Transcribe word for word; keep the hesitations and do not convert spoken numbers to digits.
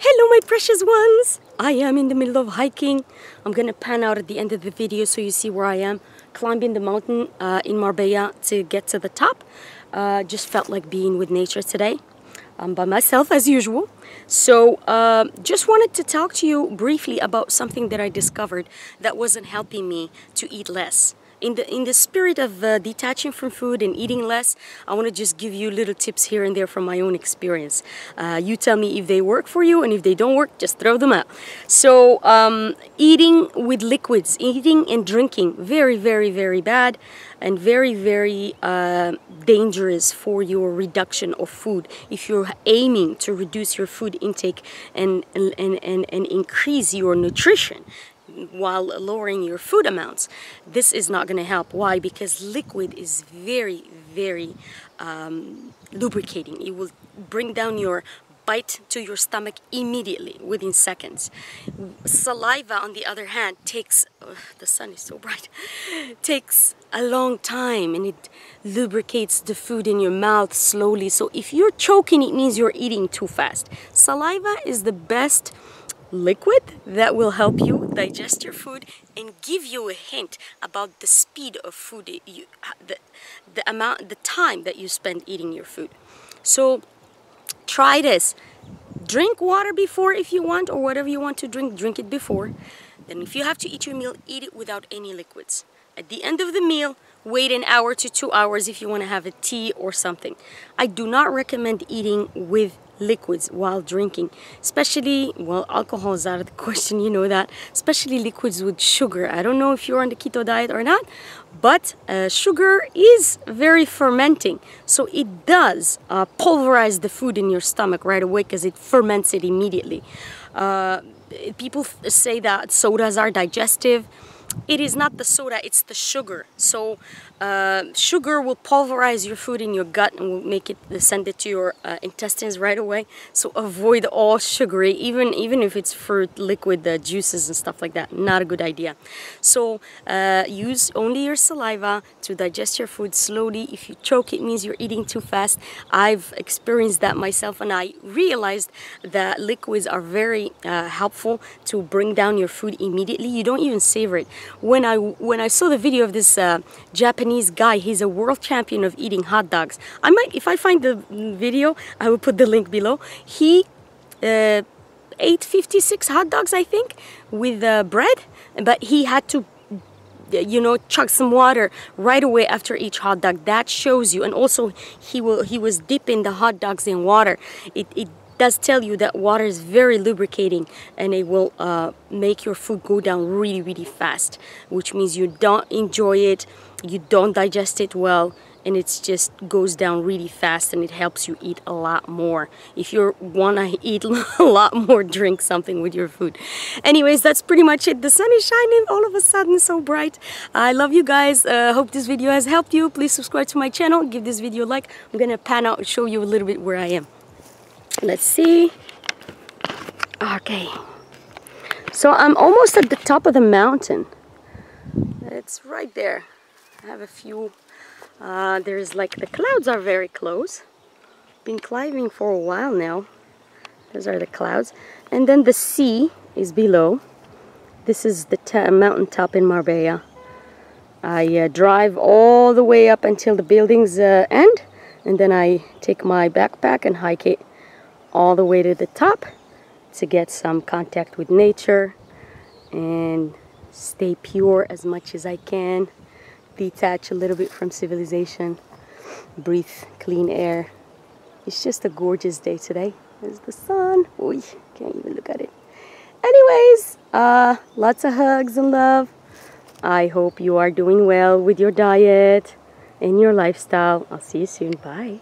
Hello my precious ones! I am in the middle of hiking. I'm gonna pan out at the end of the video so you see where I am. Climbing the mountain uh, in Marbella to get to the top. Uh, just felt like being with nature today. I'm by myself as usual. So uh, just wanted to talk to you briefly about something that I discovered that wasn't helping me to eat less. In the, in the spirit of uh, detaching from food and eating less, I want to just give you little tips here and there from my own experience. Uh, you tell me if they work for you, and if they don't work, just throw them out. So um, eating with liquids, eating and drinking, very, very, very bad and very, very uh, dangerous for your reduction of food. If you're aiming to reduce your food intake and, and, and, and, and increase your nutrition, while lowering your food amounts, this is not going to help. Why? Because liquid is very, very um, lubricating. It will bring down your bite to your stomach immediately, within seconds. Saliva, on the other hand, takes, oh, the sun is so bright, takes a long time, and it lubricates the food in your mouth slowly. So if you're choking, it means you're eating too fast. Saliva is the best liquid that will help you digest your food and give you a hint about the speed of food, you, the, the amount, the time that you spend eating your food. So try this. Drink water before if you want, or whatever you want to drink, drink it before. Then if you have to eat your meal, eat it without any liquids. At the end of the meal, wait an hour to two hours if you want to have a tea or something. I do not recommend eating with liquids while drinking, especially, well, alcohol is out of the question, you know that, especially liquids with sugar. I don't know if you're on the keto diet or not, but uh, sugar is very fermenting, so it does uh, pulverize the food in your stomach right away because it ferments it immediately. Uh, people say that sodas are digestive. It is not the soda, it's the sugar. So uh, sugar will pulverize your food in your gut and will make it, send it to your uh, intestines right away. So avoid all sugary, even even if it's fruit, liquid, uh, juices and stuff like that. Not a good idea. So uh, use only your saliva to digest your food slowly. If you choke, it means you're eating too fast. I've experienced that myself, and I realized that liquids are very uh, helpful to bring down your food immediately. You don't even savor it. When I when I saw the video of this uh, Japanese guy, he's a world champion of eating hot dogs. I might, if I find the video, I will put the link below. He uh, ate fifty-six hot dogs, I think, with uh, bread, but he had to, you know, chug some water right away after each hot dog. That shows you. And also, he will he was dipping the hot dogs in water. It it. does tell you that water is very lubricating, and it will uh, make your food go down really, really fast, which means you don't enjoy it, you don't digest it well, and it just goes down really fast, and it helps you eat a lot more. If you want to eat a lot more, drink something with your food. Anyways, that's pretty much it. The sun is shining all of a sudden, so bright. I love you guys. Uh, hope this video has helped you. Please subscribe to my channel. Give this video a like. I'm going to pan out and show you a little bit where I am. Let's see. Okay, so I'm almost at the top of the mountain. It's right there. I have a few, uh, there is like, the clouds are very close. Been climbing for a while now. Those are the clouds. And then the sea is below. This is the ta mountain top in Marbella. I uh, drive all the way up until the buildings uh, end. And then I take my backpack and hike it all the way to the top to get some contact with nature and stay pure as much as I can, detach a little bit from civilization, breathe clean air. It's just a gorgeous day today. There's the sun. Oy, can't even look at it. Anyways, uh, lots of hugs and love. I hope you are doing well with your diet and your lifestyle. I'll see you soon. Bye.